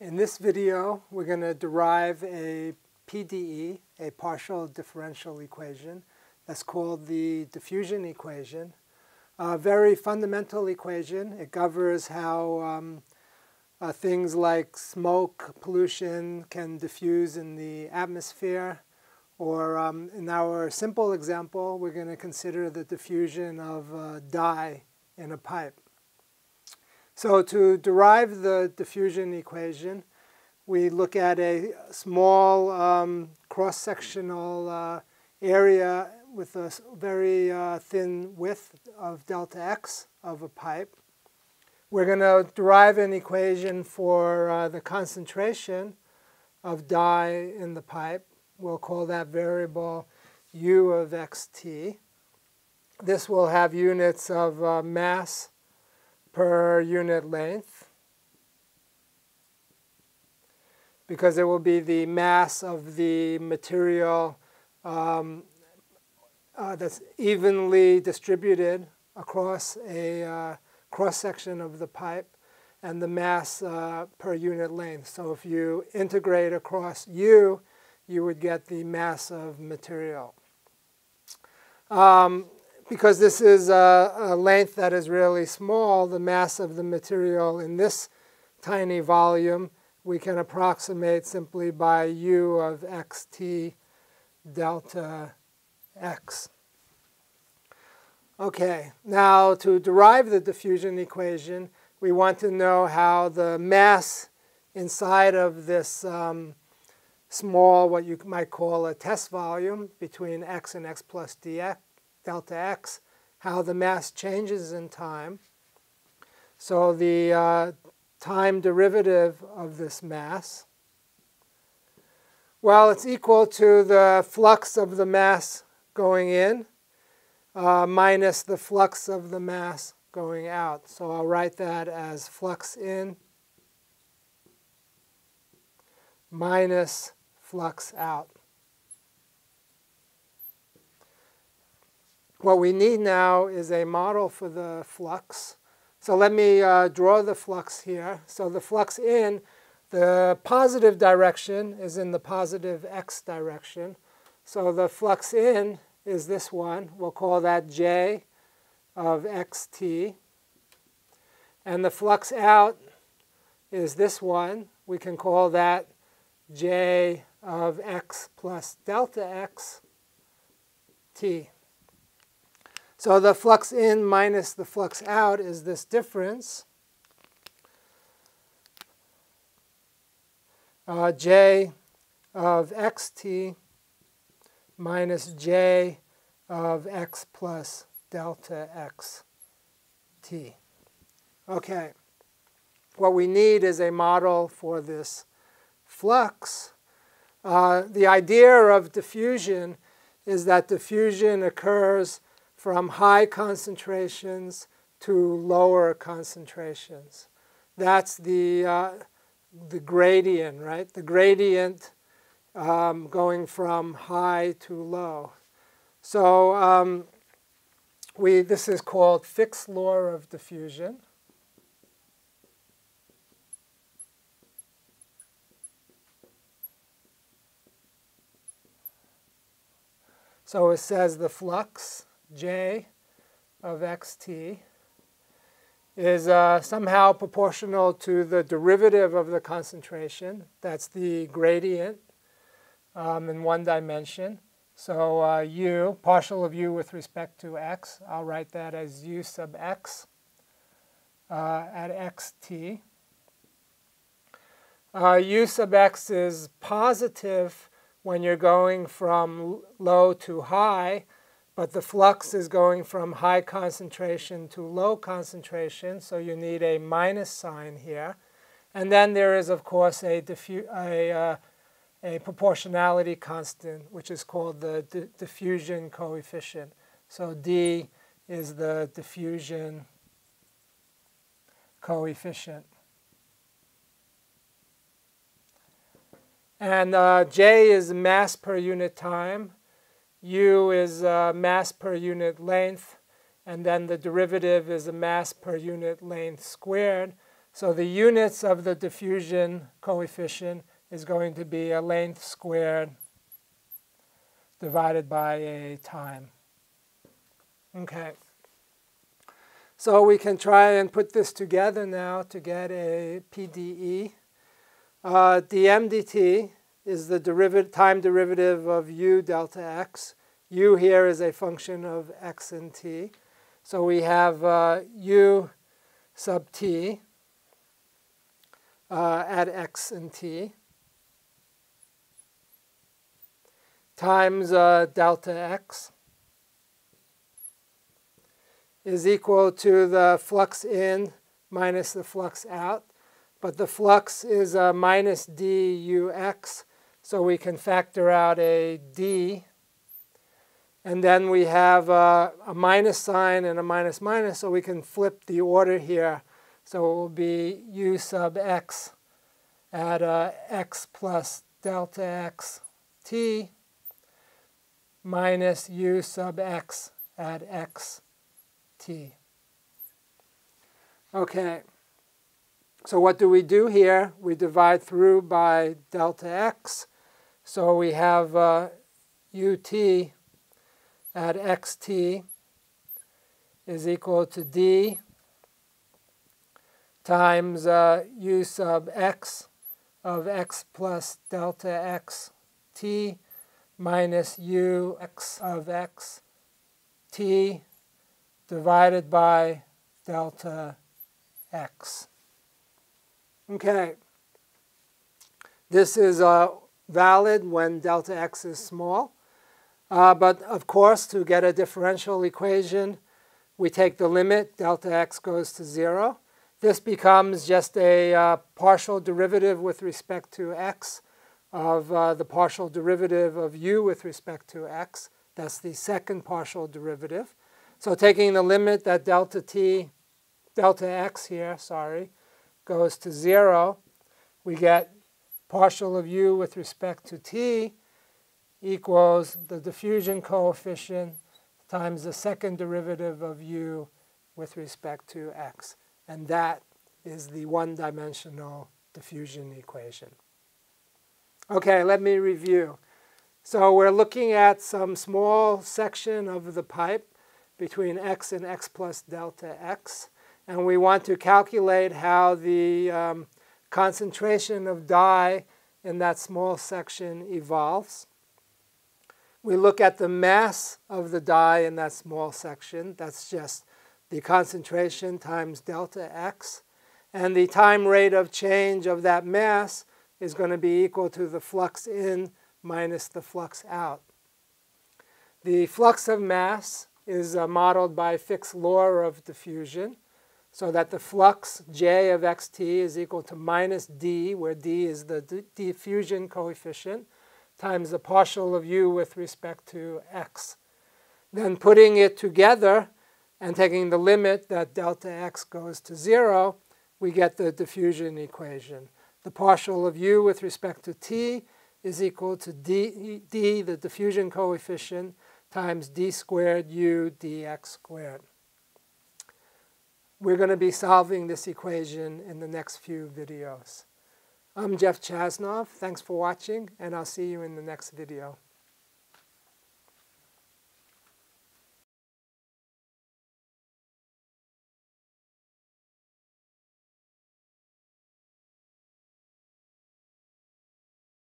In this video, we're going to derive a PDE, a partial differential equation, that's called the diffusion equation. A very fundamental equation. It governs how things like smoke, pollution can diffuse in the atmosphere. Or in our simple example, we're going to consider the diffusion of dye in a pipe. So to derive the diffusion equation, we look at a small cross-sectional area with a very thin width of delta x of a pipe. We're going to derive an equation for the concentration of dye in the pipe. We'll call that variable u of xt. This will have units of mass per unit length, because it will be the mass of the material that's evenly distributed across a cross-section of the pipe, and the mass per unit length. So if you integrate across u, you would get the mass of material. Because this is a length that is really small, the mass of the material in this tiny volume we can approximate simply by u of xt delta x. Okay, now to derive the diffusion equation, we want to know how the mass inside of this small, what you might call a test volume between x and x plus dx, delta x, how the mass changes in time. So the time derivative of this mass, well, it's equal to the flux of the mass going in minus the flux of the mass going out. So I'll write that as flux in minus flux out. What we need now is a model for the flux. So let me draw the flux here. So the flux in, the positive direction is in the positive x direction. So the flux in is this one. We'll call that j of xt. And the flux out is this one. We can call that j of x plus delta x t. So the flux in minus the flux out is this difference, j of xt minus j of x plus delta x t. Okay, what we need is a model for this flux. The idea of diffusion is that diffusion occurs from high concentrations to lower concentrations. That's the gradient, right? The gradient going from high to low. So this is called Fick's law of diffusion. So it says the flux j of xt is somehow proportional to the derivative of the concentration. That's the gradient in one dimension. So u, partial of u with respect to x, I'll write that as u sub x at xt. U sub x is positive when you're going from low to high, but the flux is going from high concentration to low concentration, so you need a minus sign here. And then there is, of course, a proportionality constant, which is called the diffusion coefficient. So D is the diffusion coefficient. And J is mass per unit time. U is mass per unit length, and then the derivative is a mass per unit length squared. So the units of the diffusion coefficient is going to be a length squared divided by a time. Okay. So we can try and put this together now to get a PDE. dm dt is the time derivative of u delta x. U here is a function of x and t. So we have u sub t at x and t times delta x is equal to the flux in minus the flux out. But the flux is minus dux, so we can factor out a d. And then we have a minus sign and a minus minus, so we can flip the order here. So it will be u sub x at x plus delta x t minus u sub x at x t. Okay. So what do we do here? We divide through by delta x. So we have ut at xt is equal to d times u sub x of x plus delta x t minus u x of x t divided by delta x. Okay, this is valid when delta x is small. But of course, to get a differential equation, we take the limit, delta x goes to 0. This becomes just a partial derivative with respect to x of the partial derivative of u with respect to x. That's the second partial derivative. So taking the limit that delta x goes to 0, we get partial of u with respect to t equals the diffusion coefficient times the second derivative of u with respect to x. And that is the one-dimensional diffusion equation. Okay, let me review. So we're looking at some small section of the pipe between x and x plus delta x. And we want to calculate how the concentration of dye in that small section evolves. We look at the mass of the dye in that small section. That's just the concentration times delta x. And the time rate of change of that mass is going to be equal to the flux in minus the flux out. The flux of mass is modeled by Fick's law of diffusion, so that the flux J of xt is equal to minus d, where d is the diffusion coefficient, times the partial of u with respect to x. Then putting it together and taking the limit that delta x goes to 0, we get the diffusion equation. The partial of u with respect to t is equal to d, the diffusion coefficient, times d squared u dx squared. We're going to be solving this equation in the next few videos. I'm Jeff Chasnov. Thanks for watching, and I'll see you in the next video.